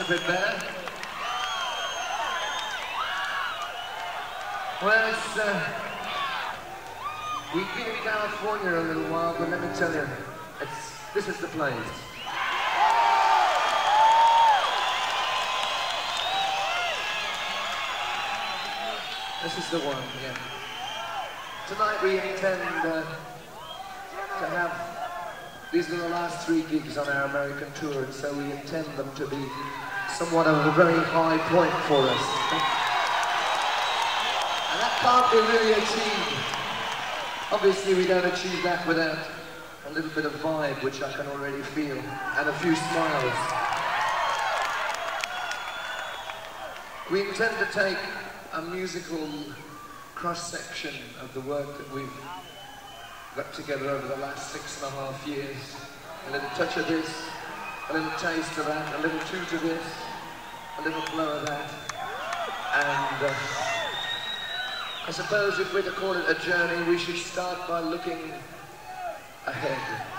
a bit better. Well, it's, we're going to be down for you in a little while, but let me tell you, this is the place. This is the one, yeah. Tonight we intend to have these are the last three gigs on our American tour, and so we intend them to be somewhat of a very high point for us. And that can't be really achieved. Obviously we don't achieve that without a little bit of vibe, which I can already feel, and a few smiles. We intend to take a musical cross-section of the work that we've got together over the last 6.5 years. A little touch of this, a little taste of that, a little chew to this, a little blow of that. And I suppose if we're to call it a journey, we should start by looking ahead.